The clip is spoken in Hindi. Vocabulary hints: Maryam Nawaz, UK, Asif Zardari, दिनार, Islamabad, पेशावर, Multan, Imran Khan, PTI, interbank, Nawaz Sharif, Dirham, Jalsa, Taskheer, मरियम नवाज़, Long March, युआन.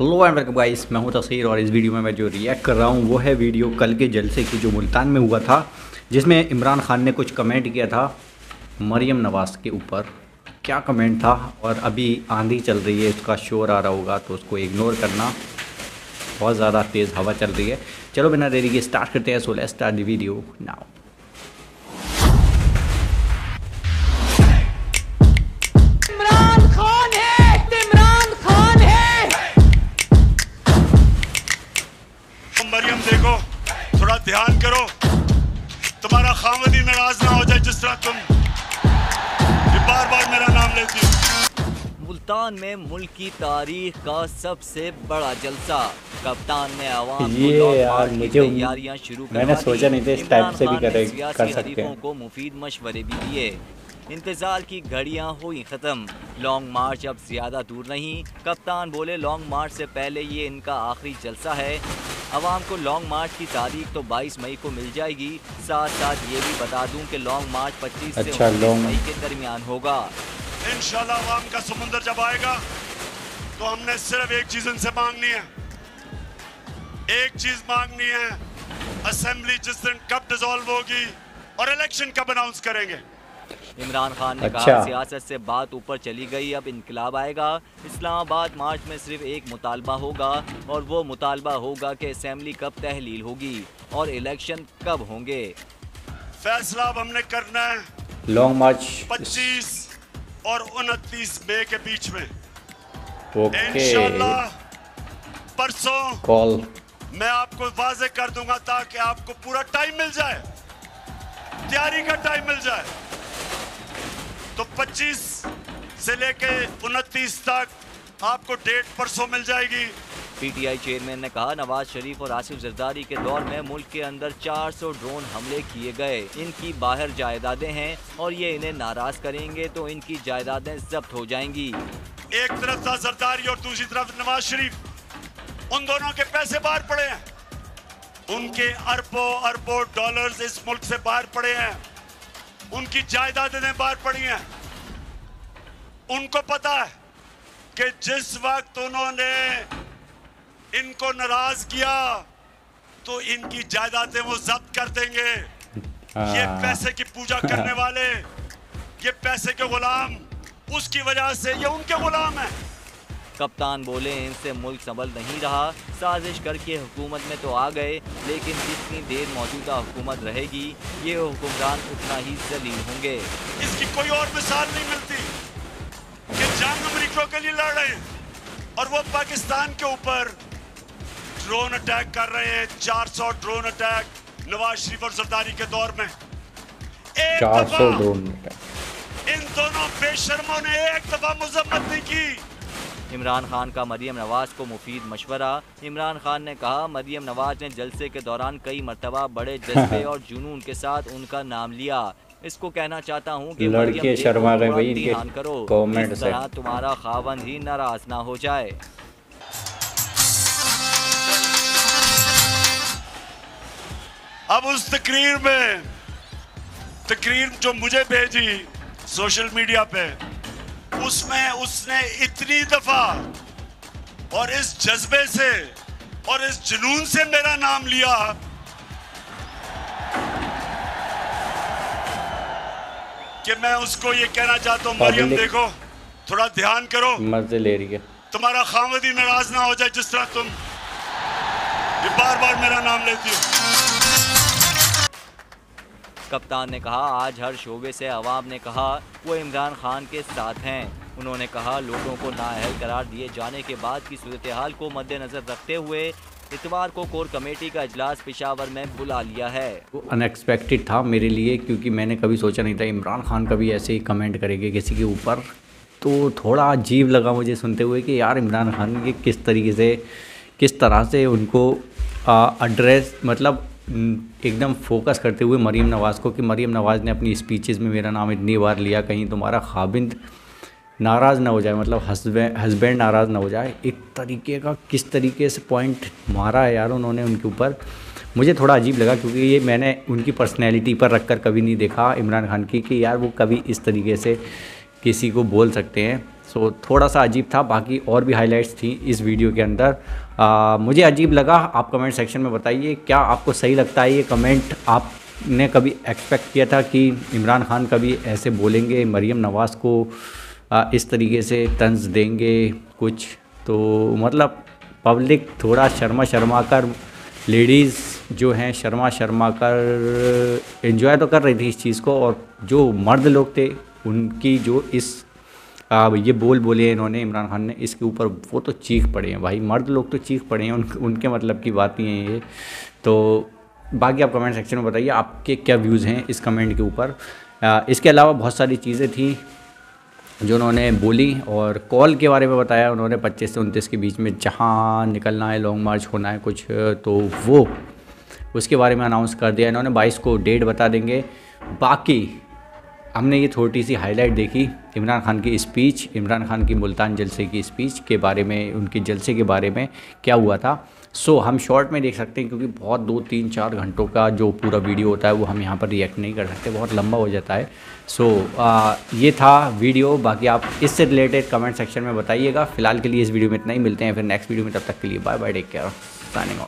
हेलो एंड वेलकम गाइस, मैं हूं तस्खीर और इस वीडियो में मैं जो रिएक्ट कर रहा हूं वो है वीडियो कल के जलसे की जो मुल्तान में हुआ था, जिसमें इमरान खान ने कुछ कमेंट किया था मरियम नवाज़ के ऊपर। क्या कमेंट था! और अभी आंधी चल रही है, उसका शोर आ रहा होगा तो उसको इग्नोर करना, बहुत ज़्यादा तेज़ हवा चल रही है। चलो बिना देरी के स्टार्ट करते हैं, so let's start the video now. ध्यान करो, तुम्हारा खामदी नाराज ना हो जाए जिस तरह तुम बार बार मेरा नाम लेती हो। मुल्तान में मुल्क की तारीख का सबसे बड़ा जलसा, कप्तान ने आवाम को तैयारियां शुरू कर दी। मैंने सोचा नहीं था इस टाइप से भी कर सकते हैं। को मुफीद मशवरे भी दिए। इंतजार की घड़ियां हुई खत्म, लॉन्ग मार्च अब ज्यादा दूर नहीं। कप्तान बोले लॉन्ग मार्च से पहले ये इनका आखिरी जलसा है। आवाम को लॉन्ग मार्च की तारीख तो 22 मई को मिल जाएगी। साथ साथ ये भी बता दूं कि लॉन्ग मार्च 25 से 29 मई के दरमियान होगा। इंशाल्लाह आवाम का समुंदर जब आएगा तो हमने सिर्फ एक चीज इनसे मांगनी है, एक चीज मांगनी है, असेंबली जिस दिन कब डिसॉल्व होगी और इलेक्शन कब अनाउंस करेंगे। इमरान खान ने कहा सियासत से बात ऊपर चली गई, अब इंकलाब आएगा। इस्लामाबाद मार्च में सिर्फ एक मुतालबा होगा और वो मुतालबा होगा कि असेंबली कब तहलील होगी और इलेक्शन कब होंगे। फैसला अब हमने करना है लॉन्ग मार्च 25 और 29 मई के बीच में। इंशाल्लाह परसों कॉल मैं आपको वाजे कर दूंगा ताकि आपको पूरा टाइम मिल जाए, तैयारी का टाइम मिल जाए। तो 25 से लेके 29 तक आपको डेट परसों मिल जाएगी। पीटीआई चेयरमैन ने कहा नवाज शरीफ और आसिफ जरदारी के दौर में मुल्क के अंदर 400 ड्रोन हमले किए गए। इनकी बाहर जायदादें हैं और ये इन्हें नाराज करेंगे तो इनकी जायदादें जब्त हो जाएंगी। एक तरफ था जरदारी और दूसरी तरफ नवाज शरीफ, उन दोनों के पैसे बाहर पड़े हैं, उनके अरबों डॉलर्स इस मुल्क से बाहर पड़े हैं, उनकी जायदादें बाहर पड़ी हैं। उनको पता है कि जिस वक्त उन्होंने इनको नाराज किया तो इनकी जायदादें वो जब्त कर देंगे। ये पैसे की पूजा करने वाले, ये पैसे के गुलाम, उसकी वजह से ये उनके गुलाम हैं। कप्तान बोले इनसे मुल्क संभल नहीं रहा, साजिश करके हुकूमत में तो आ गए लेकिन जितनी देर मौजूदा हुकूमत रहेगी ये हुक्मरान उतना ही जलील होंगे। इसकी कोई और मिसाल नहीं मिलती कि जान अमरीका के लिए लड़ रहे हैं और वो पाकिस्तान के ऊपर ड्रोन अटैक कर रहे हैं। 400 ड्रोन अटैक नवाज शरीफ और जरदारी के दौर में। एक दफा इन दोनों बेशर्मों ने एक दफा मजम्मत नहीं की। इमरान खान का मरियम नवाज़ को मुफीद मशवरा। इमरान खान ने कहा मरियम नवाज़ ने जलसे के दौरान कई मरतबा बड़े जज्बे और जुनून के साथ उनका नाम लिया। इसको कहना चाहता हूँ कि लड़के शर्मा गए भाई, ध्यान करो कमेंट से तुम्हारा खावन ही नाराज ना हो जाए। अब उस तकरीर में, तकरीर जो मुझे भेजी सोशल मीडिया पे, उसमें उसने इतनी दफा और इस जज्बे से और इस जुनून से मेरा नाम लिया कि मैं उसको ये कहना चाहता हूँ मरियम देखो थोड़ा ध्यान करो, मजे ले रही है, तुम्हारा खामदी नाराज ना हो जाए जिस तरह तुम बार बार मेरा नाम लेती हो। कप्तान ने कहा आज हर शोबे से आवाम ने कहा वो इमरान खान के साथ हैं। उन्होंने कहा लोगों को नाअहल करार दिए जाने के बाद की सूरत-ए-हाल को मद्देनजर रखते हुए इतवार को कोर कमेटी का इजलास पेशावर में बुला लिया है। वो अनएक्सपेक्टेड था मेरे लिए क्योंकि मैंने कभी सोचा नहीं था इमरान खान कभी ऐसे ही कमेंट करेंगे किसी के ऊपर। तो थोड़ा अजीब लगा मुझे सुनते हुए कि यार इमरान खान के किस तरीके से, किस तरह से उनको एड्रेस, मतलब एकदम फोकस करते हुए मरियम नवाज़ को कि मरियम नवाज़ ने अपनी स्पीचेस में मेरा नाम इतनी बार लिया, कहीं तुम्हारा खाविंद नाराज़ ना हो जाए, मतलब हस्बैंड नाराज़ ना हो जाए। एक तरीके का किस तरीके से पॉइंट मारा है यार उन्होंने उनके ऊपर, मुझे थोड़ा अजीब लगा क्योंकि ये मैंने उनकी पर्सनैलिटी पर रख कर कभी नहीं देखा इमरान खान की कि यार वो कभी इस तरीके से किसी को बोल सकते हैं। सो थोड़ा सा अजीब था। बाकी और भी हाईलाइट्स थी इस वीडियो के अंदर। मुझे अजीब लगा, आप कमेंट सेक्शन में बताइए क्या आपको सही लगता है ये कमेंट। आपने कभी एक्सपेक्ट किया था कि इमरान खान कभी ऐसे बोलेंगे, मरीम नवाज़ को इस तरीके से तंज देंगे कुछ? तो मतलब पब्लिक थोड़ा शर्मा कर, लेडीज़ जो हैं शर्मा कर एंजॉय तो कर रही थी इस चीज़ को, और जो मर्द लोग थे उनकी जो इस ये बोल बोले हैं इन्होंने, इमरान खान ने इसके ऊपर, वो तो चीख पड़े हैं भाई, मर्द लोग तो चीख पड़े हैं। उनके मतलब की बात ही हैं ये। तो बाकी आप कमेंट सेक्शन में बताइए आपके क्या व्यूज़ हैं इस कमेंट के ऊपर। इसके अलावा बहुत सारी चीज़ें थी जो उन्होंने बोली, और कॉल के बारे में बताया उन्होंने 25 से 29 के बीच में जहाँ निकलना है, लॉन्ग मार्च होना है कुछ, तो वो उसके बारे में अनाउंस कर दिया इन्होंने। 22 को डेट बता देंगे। बाकी हमने ये छोटी सी हाईलाइट देखी इमरान खान की स्पीच, इमरान खान की मुल्तान जलसे की स्पीच के बारे में, उनके जलसे के बारे में क्या हुआ था। सो हम शॉर्ट में देख सकते हैं क्योंकि बहुत 2-3-4 घंटों का जो पूरा वीडियो होता है वो हम यहाँ पर रिएक्ट नहीं कर सकते, बहुत लंबा हो जाता है। सो ये था वीडियो। बाकी आप इससे रिलेटेड कमेंट सेक्शन में बताइएगा। फिलहाल के लिए इस वीडियो में इतना ही, मिलते हैं फिर नेक्स्ट वीडियो में। तब तक के लिए bye bye, take care, signing of.